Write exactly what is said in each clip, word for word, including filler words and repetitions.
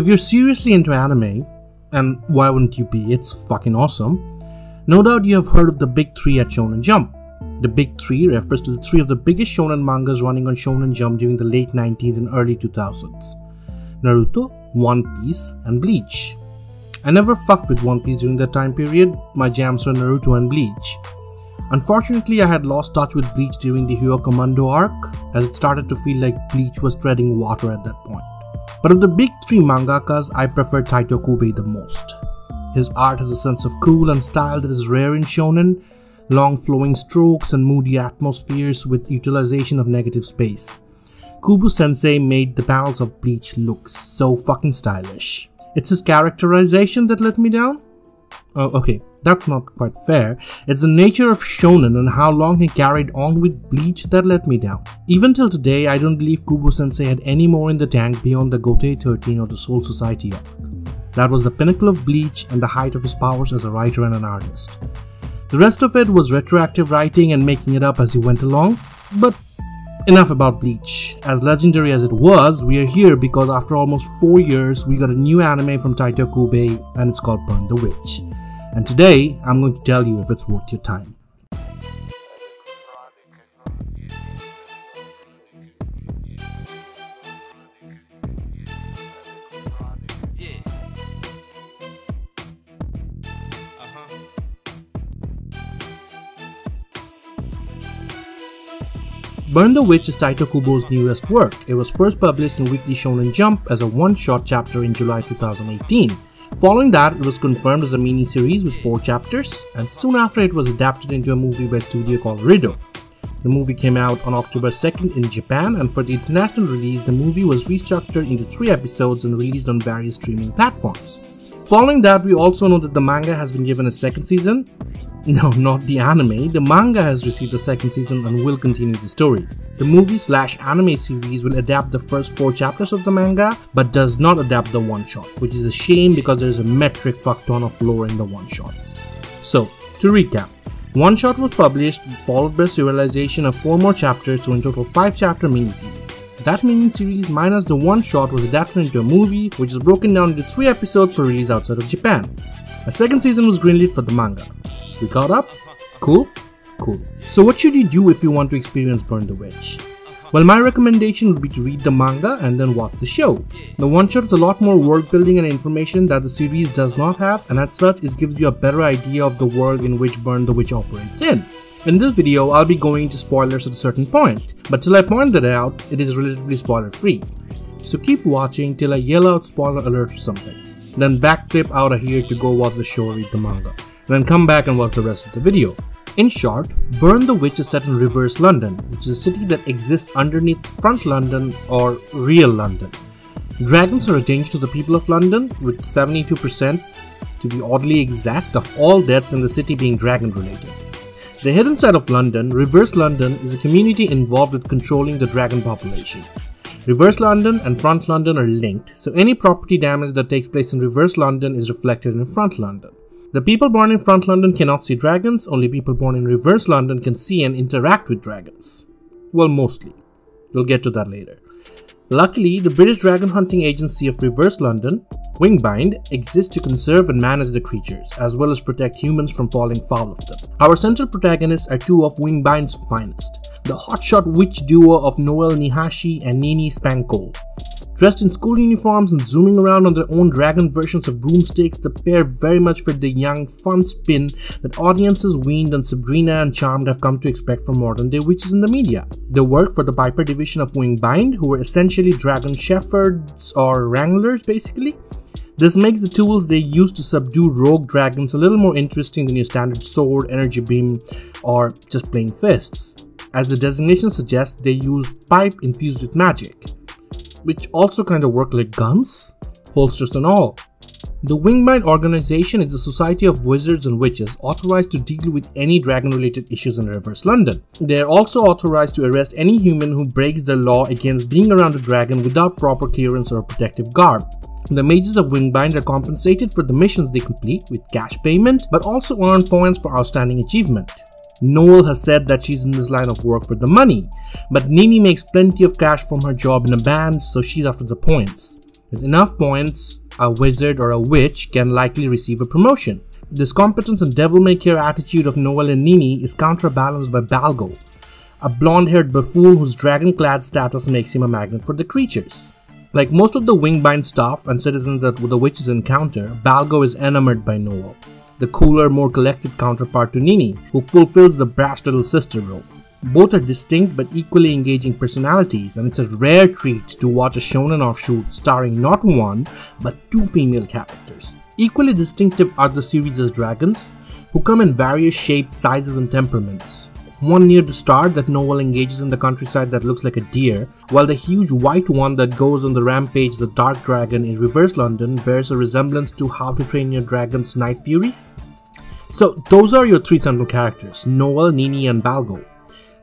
If you're seriously into anime, and why wouldn't you be? It's fucking awesome. No doubt you have heard of the Big Three at Shonen Jump. The Big Three refers to the three of the biggest shonen mangas running on Shonen Jump during the late nineties and early two thousands. Naruto, One Piece, and Bleach. I never fucked with One Piece during that time period. My jams were Naruto and Bleach. Unfortunately, I had lost touch with Bleach during the Hyokomando arc, as it started to feel like Bleach was treading water at that point. But of the big three mangakas, I prefer Tite Kubo the most. His art has a sense of cool and style that is rare in shonen, long flowing strokes and moody atmospheres with utilization of negative space. Kubo-sensei made the panels of Bleach look so fucking stylish. It's his characterization that let me down? Oh, okay, that's not quite fair. It's the nature of shonen and how long he carried on with Bleach that let me down. Even till today, I don't believe Kubo-sensei had any more in the tank beyond the Gotei thirteen or the Soul Society arc. That was the pinnacle of Bleach and the height of his powers as a writer and an artist. The rest of it was retroactive writing and making it up as he went along, but enough about Bleach. As legendary as it was, we are here because after almost four years, we got a new anime from Tite Kubo and it's called Burn the Witch. And today, I'm going to tell you if it's worth your time. Burn the Witch is Tite Kubo's newest work. It was first published in Weekly Shonen Jump as a one-shot chapter in July two thousand eighteen. Following that, it was confirmed as a mini-series with four chapters, and soon after it was adapted into a movie by Studio Colorido. The movie came out on October second in Japan, and for the international release, the movie was restructured into three episodes and released on various streaming platforms. Following that, we also know that the manga has been given a second season. No, not the anime. The manga has received a second season and will continue the story. The movie slash anime series will adapt the first four chapters of the manga, but does not adapt the one-shot, which is a shame because there's a metric fuckton of lore in the one-shot. So, to recap, one-shot was published, followed by serialization of four more chapters, so in total five-chapter miniseries. That miniseries minus the one-shot was adapted into a movie, which is broken down into three episodes for release outside of Japan. A second season was greenlit for the manga. We caught up? Cool? Cool. So what should you do if you want to experience Burn the Witch? Well, my recommendation would be to read the manga and then watch the show. The one-shot is a lot more world building and information that the series does not have, and as such it gives you a better idea of the world in which Burn the Witch operates in. In this video, I'll be going into spoilers at a certain point, but till I point that out, it is relatively spoiler free. So keep watching till I yell out spoiler alert or something, then backflip out of here to go watch the show or read the manga. Then come back and watch the rest of the video. In short, Burn the Witch is set in Reverse London, which is a city that exists underneath Front London or real London. Dragons are a danger to the people of London, with seventy-two percent, to be oddly exact, of all deaths in the city being dragon related. The hidden side of London, Reverse London, is a community involved with controlling the dragon population. Reverse London and Front London are linked, so any property damage that takes place in Reverse London is reflected in Front London. The people born in Front London cannot see dragons, only people born in Reverse London can see and interact with dragons. Well, mostly. We'll get to that later. Luckily, the British dragon hunting agency of Reverse London, Wingbind, exists to conserve and manage the creatures, as well as protect humans from falling foul of them. Our central protagonists are two of Wingbind's finest, the hotshot witch duo of Noel Nihashi and Nini Spankole. Dressed in school uniforms and zooming around on their own dragon versions of broomsticks, the pair very much fit the young, fun spin that audiences weaned on Sabrina and Charmed have come to expect from modern-day witches in the media. They work for the Piper division of Wingbind, who are essentially dragon shepherds or wranglers basically. This makes the tools they use to subdue rogue dragons a little more interesting than your standard sword, energy beam, or just plain fists. As the designation suggests, they use pipe infused with magic, which also kind of work like guns, holsters and all. The Wingbind organization is a society of wizards and witches authorized to deal with any dragon-related issues in Reverse London. They are also authorized to arrest any human who breaks the law against being around a dragon without proper clearance or protective garb. The mages of Wingbind are compensated for the missions they complete with cash payment, but also earn points for outstanding achievement. Noel has said that she's in this line of work for the money, but Nini makes plenty of cash from her job in a band, so she's after the points. With enough points, a wizard or a witch can likely receive a promotion. This competence and devil-may-care attitude of Noel and Nini is counterbalanced by Balgo, a blonde-haired buffoon whose dragon-clad status makes him a magnet for the creatures. Like most of the Wingbind staff and citizens that the witches encounter, Balgo is enamored by Noel, the cooler, more collected counterpart to Nini, who fulfills the brash little sister role. Both are distinct but equally engaging personalities, and it's a rare treat to watch a shonen offshoot starring not one, but two female characters. Equally distinctive are the series' dragons, who come in various shapes, sizes and temperaments. One near the start that Noel engages in the countryside that looks like a deer, while the huge white one that goes on the rampage, the Dark Dragon in Reverse London, bears a resemblance to How to Train Your Dragon's Night Furies. So those are your three central characters, Noel, Nini and Balgo.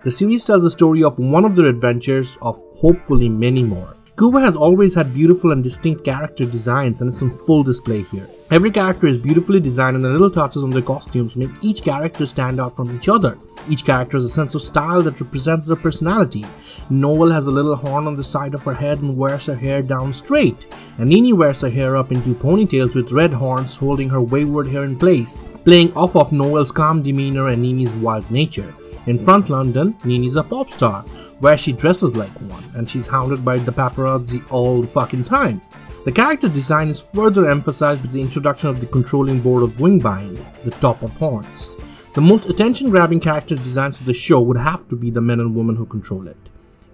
The series tells the story of one of their adventures, of hopefully many more. Kubo has always had beautiful and distinct character designs, and it's on full display here. Every character is beautifully designed, and the little touches on their costumes make each character stand out from each other. Each character has a sense of style that represents their personality. Noel has a little horn on the side of her head and wears her hair down straight, and Nini wears her hair up into ponytails with red horns holding her wayward hair in place, playing off of Noel's calm demeanor and Nini's wild nature. In Front London, Nini's a pop star, where she dresses like one, and she's hounded by the paparazzi all the fucking time. The character design is further emphasized with the introduction of the controlling board of Wingbind, the top of horns. The most attention-grabbing character designs of the show would have to be the men and women who control it.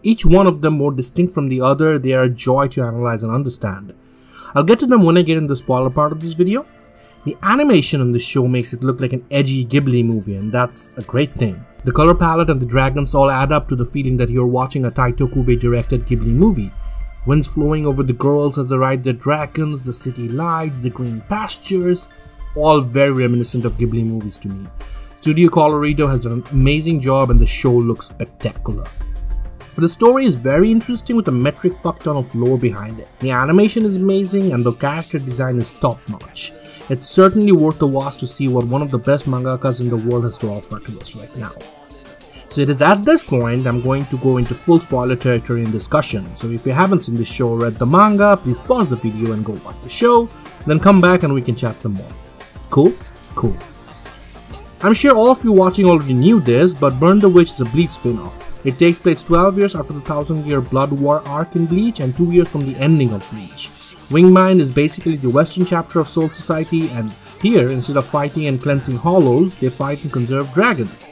Each one of them more distinct from the other, they are a joy to analyze and understand. I'll get to them when I get in the spoiler part of this video. The animation on the show makes it look like an edgy Ghibli movie, and that's a great thing. The color palette and the dragons all add up to the feeling that you're watching a Tite Kubo directed Ghibli movie. Winds flowing over the girls as they ride their dragons, the city lights, the green pastures, all very reminiscent of Ghibli movies to me. Studio Colorido has done an amazing job and the show looks spectacular. The story is very interesting with a metric fuckton of lore behind it. The animation is amazing and the character design is top notch. It's certainly worth the watch to see what one of the best mangakas in the world has to offer to us right now. So it is at this point I'm going to go into full spoiler territory in discussion, so if you haven't seen the show or read the manga, please pause the video and go watch the show, then come back and we can chat some more. Cool? Cool. I'm sure all of you watching already knew this, but Burn the Witch is a Bleach spin-off. It takes place twelve years after the thousand year blood war arc in Bleach and two years from the ending of Bleach. Wingbind is basically the western chapter of Soul Society, and here, instead of fighting and cleansing hollows, they fight and conserve dragons.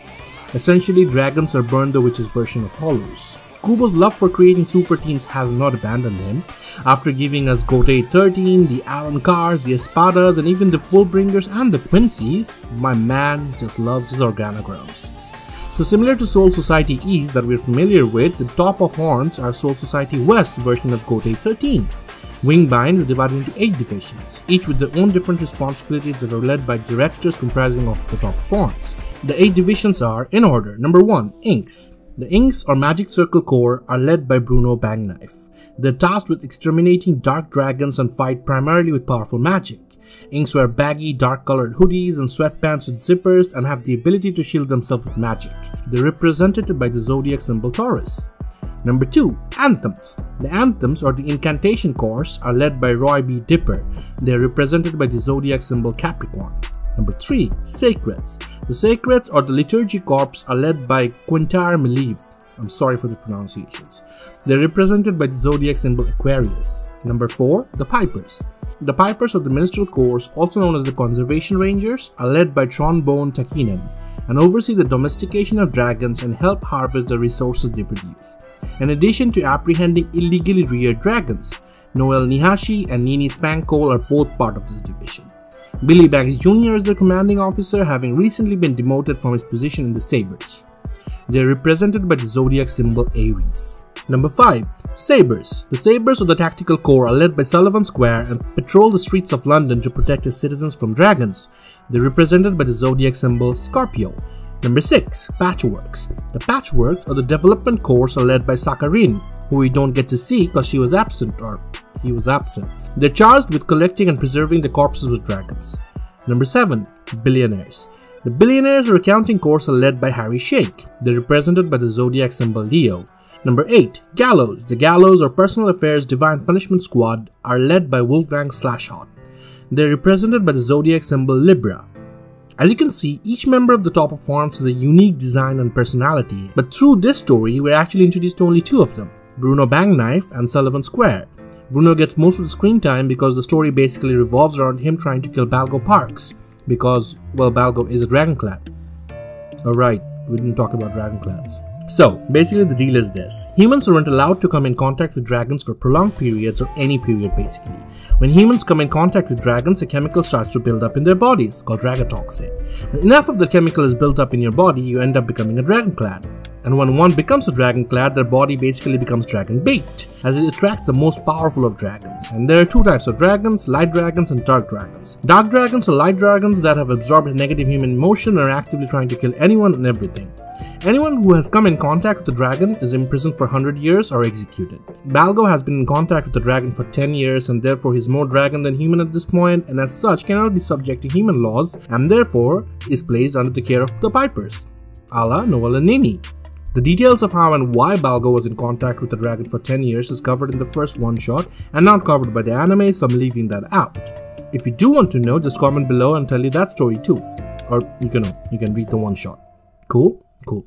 Essentially, dragons are Burn the Witch's version of hollows. Kubo's love for creating super teams has not abandoned him. After giving us Gotei thirteen, the Aaron Carrs, the Espadas, and even the Fullbringers and the Quincy's, my man just loves his organograms. So similar to Soul Society East that we're familiar with, the Top of Horns are Soul Society West version of Gotei thirteen. Wingbind is divided into eight divisions, each with their own different responsibilities that are led by directors comprising of the top forms. The eight divisions are, in order, number one, Inks. The Inks or Magic Circle Corps are led by Bruno Bangknife. They're tasked with exterminating dark dragons and fight primarily with powerful magic. Inks wear baggy, dark-colored hoodies and sweatpants with zippers and have the ability to shield themselves with magic. They're represented by the zodiac symbol Taurus. Number two. Anthems. The Anthems or the Incantation Corps are led by Roy B. Dipper. They are represented by the zodiac symbol Capricorn. Number three. Sacreds. The Sacreds or the Liturgy Corps are led by Quintard Milieve. I'm sorry for the pronunciations. They are represented by the zodiac symbol Aquarius. Number four. The Pipers. The Pipers of the Minstrel Corps, also known as the Conservation Rangers, are led by Tronbone Takinen and oversee the domestication of dragons and help harvest the resources they produce. In addition to apprehending illegally reared dragons, Noel Nihashi and Nini Spankole are both part of this division. Billy Bags Junior is their commanding officer, having recently been demoted from his position in the Sabers. They are represented by the zodiac symbol Aries. Number five. Sabers. The Sabers of the Tactical Corps are led by Sullivan Square and patrol the streets of London to protect its citizens from dragons. They are represented by the zodiac symbol Scorpio. Number six. Patchworks. The Patchworks or the Development Corps are led by Sakharin, who we don't get to see because she was absent or he was absent. They're charged with collecting and preserving the corpses of dragons. Number seven. Billionaires. The Billionaires are a counting corps led by Harry Sheikh. They're represented by the zodiac symbol Leo. Number eight. Gallows. The Gallows, or Personal Affairs Divine Punishment Squad, are led by Wolfgang Slashhot. They're represented by the zodiac symbol Libra. As you can see, each member of the top of forms has a unique design and personality, but through this story, we're actually introduced to only two of them, Bruno Bangknife and Sullivan Square. Bruno gets most of the screen time because the story basically revolves around him trying to kill Balgo Parks, because, well, Balgo is a dragonclad. Alright, we didn't talk about dragonclads. So, basically the deal is this. Humans aren't allowed to come in contact with dragons for prolonged periods or any period basically. When humans come in contact with dragons, a chemical starts to build up in their bodies called dragotoxin. When enough of the chemical is built up in your body, you end up becoming a dragonclad. And when one becomes a dragonclad, their body basically becomes dragon-bait, as it attracts the most powerful of dragons. And there are two types of dragons, light dragons and dark dragons. Dark dragons are light dragons that have absorbed negative human emotion and are actively trying to kill anyone and everything. Anyone who has come in contact with the dragon is imprisoned for one hundred years or executed. Balgo has been in contact with the dragon for ten years and therefore he's more dragon than human at this point, and as such cannot be subject to human laws and therefore is placed under the care of the Pipers, a la Noel and Nini. The details of how and why Balgo was in contact with the dragon for ten years is covered in the first one-shot and not covered by the anime, so I'm leaving that out. If you do want to know, just comment below and tell you that story too. Or you can know, you can read the one-shot. Cool? Cool.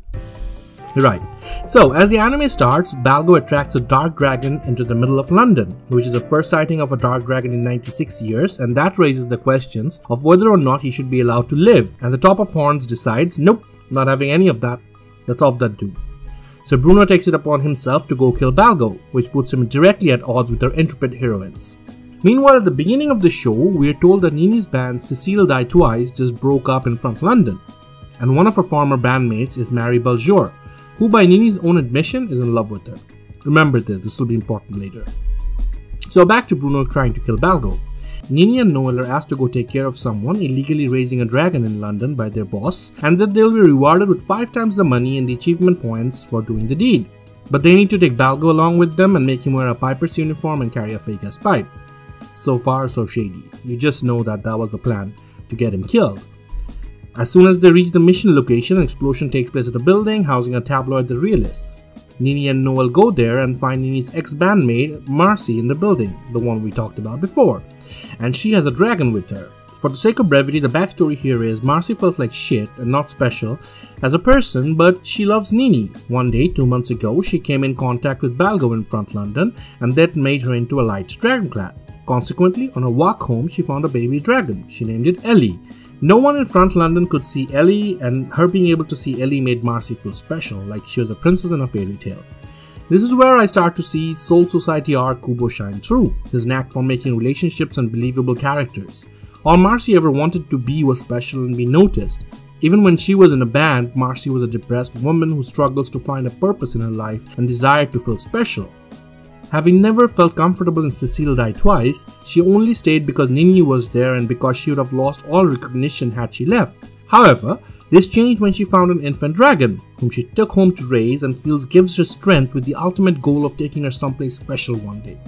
Right. So, as the anime starts, Balgo attracts a dark dragon into the middle of London, which is the first sighting of a dark dragon in ninety-six years, and that raises the questions of whether or not he should be allowed to live, and the Top of Horns decides, nope, not having any of that. That's off that dude. So Bruno takes it upon himself to go kill Balgo, which puts him directly at odds with our intrepid heroines. Meanwhile, at the beginning of the show, we are told that Nini's band Cecile Die Twice just broke up in Front London, and one of her former bandmates is Mary Beljour, who by Nini's own admission is in love with her. Remember this, this will be important later. So back to Bruno trying to kill Balgo. Nini and Noel are asked to go take care of someone illegally raising a dragon in London by their boss, and that they'll be rewarded with five times the money and the achievement points for doing the deed. But they need to take Balgo along with them and make him wear a Piper's uniform and carry a fake-ass pipe. So far so shady. You just know that that was the plan, to get him killed. As soon as they reach the mission location, an explosion takes place at a building housing a tabloid The Realists. Nini and Noel go there and find Nini's ex-bandmate Marcy in the building, the one we talked about before, and she has a dragon with her. For the sake of brevity, the backstory here is Marcy felt like shit and not special as a person, but she loves Nini. One day, two months ago, she came in contact with Balgo in Front London and that made her into a light dragonclad. Consequently, on her walk home, she found a baby dragon. She named it Ellie. No one in Front London could see Ellie, and her being able to see Ellie made Marcy feel special, like she was a princess in a fairy tale. This is where I start to see Soul Society arc Kubo shine through, his knack for making relationships and believable characters. All Marcy ever wanted to be was special and be noticed. Even when she was in a band, Marcy was a depressed woman who struggles to find a purpose in her life and desired to feel special. Having never felt comfortable in Cecile Die Twice, she only stayed because Nini was there and because she would have lost all recognition had she left. However, this changed when she found an infant dragon, whom she took home to raise and feels gives her strength with the ultimate goal of taking her someplace special one day.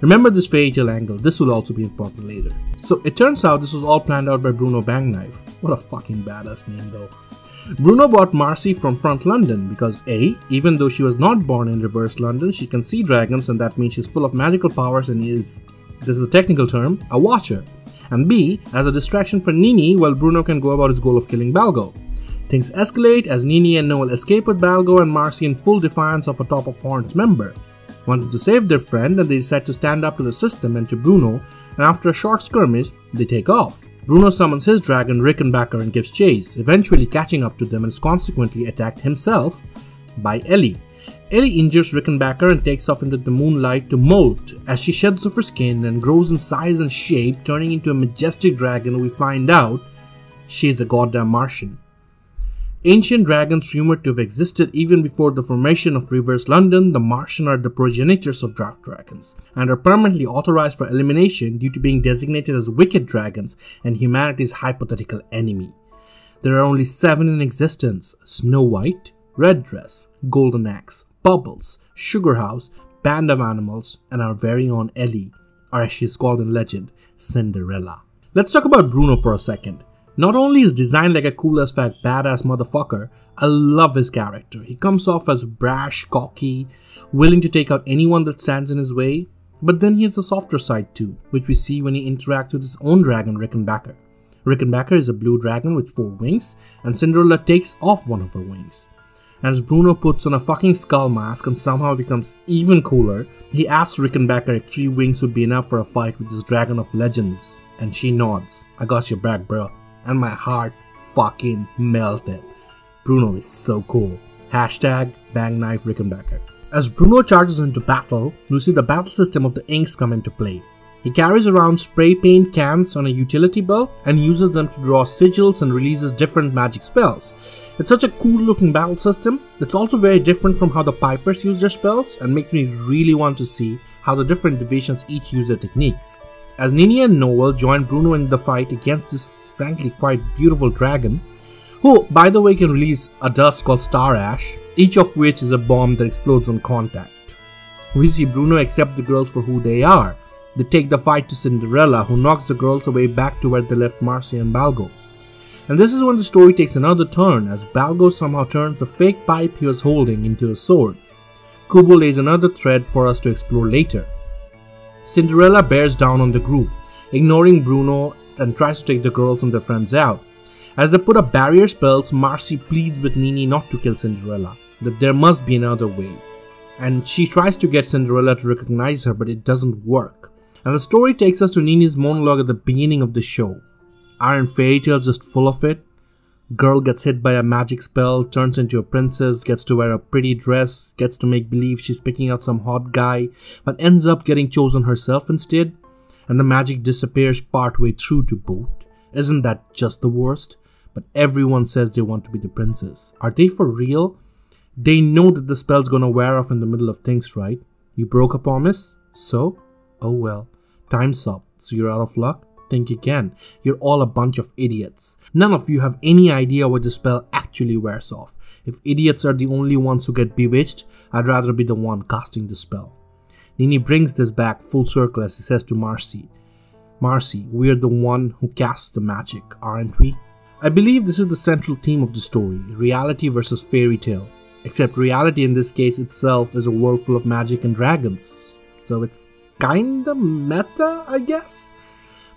Remember this fairy tale angle, this will also be important later. So it turns out this was all planned out by Bruno Bangknife. What a fucking badass name though. Bruno bought Marcy from Front London because A. Even though she was not born in Reverse London, she can see dragons and that means she's full of magical powers and is, this is a technical term, a watcher. And B. As a distraction for Nini while Bruno can go about his goal of killing Balgo. Things escalate as Nini and Noel escape with Balgo and Marcy in full defiance of a Top of Horns member. Wanting to save their friend, and they decide to stand up to the system and to Bruno, and after a short skirmish, they take off. Bruno summons his dragon Rickenbacker and gives chase, eventually catching up to them and is consequently attacked himself by Ellie. Ellie injures Rickenbacker and takes off into the moonlight to molt as she sheds off her skin and grows in size and shape, turning into a majestic dragon. We find out she is a goddamn Martian. Ancient dragons rumored to have existed even before the formation of Reverse London, the Martian are the progenitors of dark dragons, and are permanently authorized for elimination due to being designated as wicked dragons and humanity's hypothetical enemy. There are only seven in existence: Snow White, Red Dress, Golden Axe, Bubbles, Sugar House, Band of Animals, and our very own Ellie, or as she is called in legend, Cinderella. Let's talk about Bruno for a second. Not only is designed like a cool as fuck badass motherfucker, I love his character. He comes off as brash, cocky, willing to take out anyone that stands in his way, but then he has the softer side too, which we see when he interacts with his own dragon, Rickenbacker. Rickenbacker is a blue dragon with four wings, and Cinderella takes off one of her wings. As Bruno puts on a fucking skull mask and somehow becomes even cooler, he asks Rickenbacker if three wings would be enough for a fight with this dragon of legends, and she nods, "I got your back, bro," and my heart fucking melted. Bruno is so cool. Hashtag Bangknife Rickenbacker. As Bruno charges into battle, you see the battle system of the Inks come into play. He carries around spray paint cans on a utility belt and uses them to draw sigils and releases different magic spells. It's such a cool looking battle system. It's also very different from how the Pipers use their spells and makes me really want to see how the different divisions each use their techniques. As Nini and Noel join Bruno in the fight against this frankly quite beautiful dragon, who by the way can release a dust called Star Ash, each of which is a bomb that explodes on contact. We see Bruno accept the girls for who they are. They take the fight to Cinderella, who knocks the girls away back to where they left Marcy and Balgo. And this is when the story takes another turn, as Balgo somehow turns the fake pipe he was holding into a sword. Kubo lays another thread for us to explore later. Cinderella bears down on the group, ignoring Bruno, and tries to take the girls and their friends out. As they put up barrier spells, Marcy pleads with Nini not to kill Cinderella, that there must be another way. And she tries to get Cinderella to recognize her, but it doesn't work. And the story takes us to Nini's monologue at the beginning of the show. Aren't fairy tales just full of it? Girl gets hit by a magic spell, turns into a princess, gets to wear a pretty dress, gets to make believe she's picking out some hot guy, but ends up getting chosen herself instead. And the magic disappears partway through to boot. Isn't that just the worst? But everyone says they want to be the princess. Are they for real? They know that the spell's gonna wear off in the middle of things, right? You broke a promise? So? Oh well. Time's up. So you're out of luck? Think again. You're all a bunch of idiots. None of you have any idea what the spell actually wears off. If idiots are the only ones who get bewitched, I'd rather be the one casting the spell. Nini brings this back full circle as he says to Marcy, Marcy, we're the one who casts the magic, aren't we? I believe this is the central theme of the story, reality versus fairy tale. Except reality in this case itself is a world full of magic and dragons. So it's kinda meta, I guess?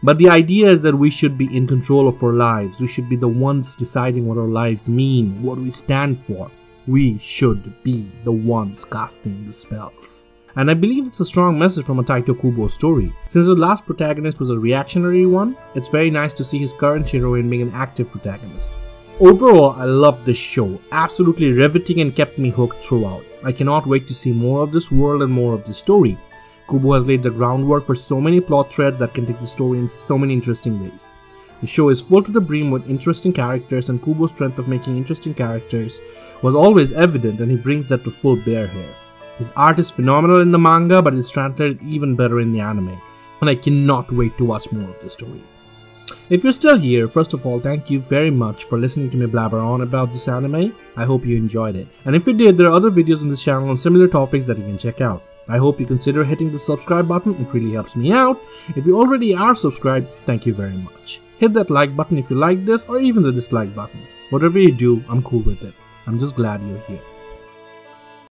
But the idea is that we should be in control of our lives. We should be the ones deciding what our lives mean, what we stand for. We should be the ones casting the spells. And I believe it's a strong message from a Tite Kubo story. Since the last protagonist was a reactionary one, it's very nice to see his current heroine being an active protagonist. Overall, I loved this show, absolutely riveting and kept me hooked throughout. I cannot wait to see more of this world and more of this story. Kubo has laid the groundwork for so many plot threads that can take the story in so many interesting ways. The show is full to the brim with interesting characters, and Kubo's strength of making interesting characters was always evident, and he brings that to full bear here. His art is phenomenal in the manga, but it's translated even better in the anime, and I cannot wait to watch more of the story. If you're still here, first of all, thank you very much for listening to me blabber on about this anime. I hope you enjoyed it. And if you did, there are other videos on this channel on similar topics that you can check out. I hope you consider hitting the subscribe button, it really helps me out. If you already are subscribed, thank you very much. Hit that like button if you like this, or even the dislike button. Whatever you do, I'm cool with it. I'm just glad you're here.